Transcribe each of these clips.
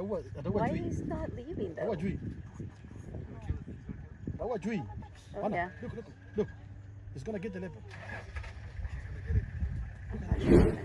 Why he's not leaving though? Okay. Anna, look. He's gonna get the leopard. She's gonna get it.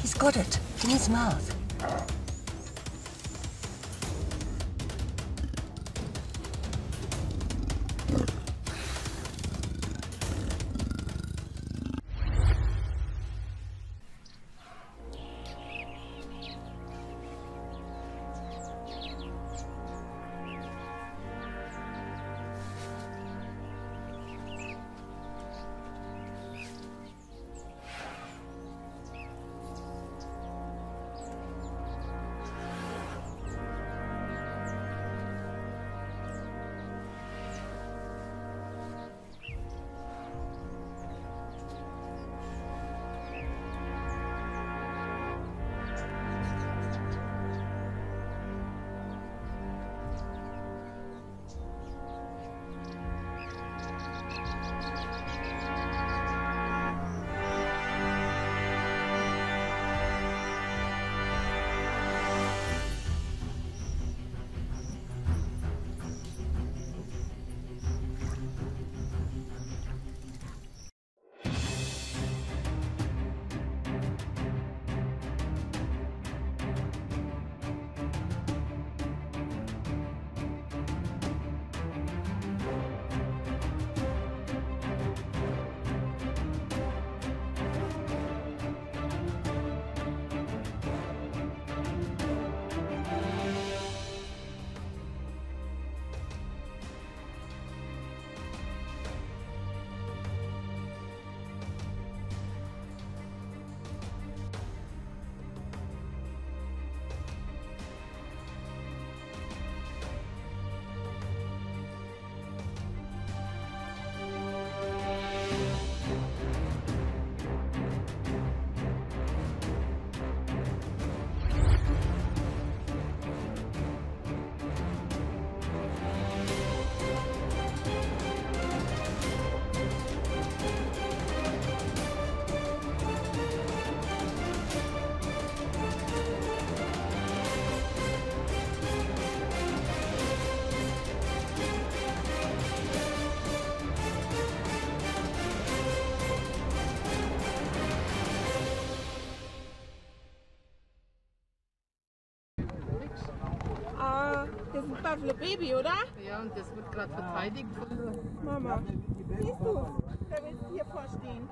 He's got it in his mouth. Das ist ein Buffalo Baby, oder? Ja, und das wird gerade verteidigt. Mama, siehst du, da willst du hier vorstehen.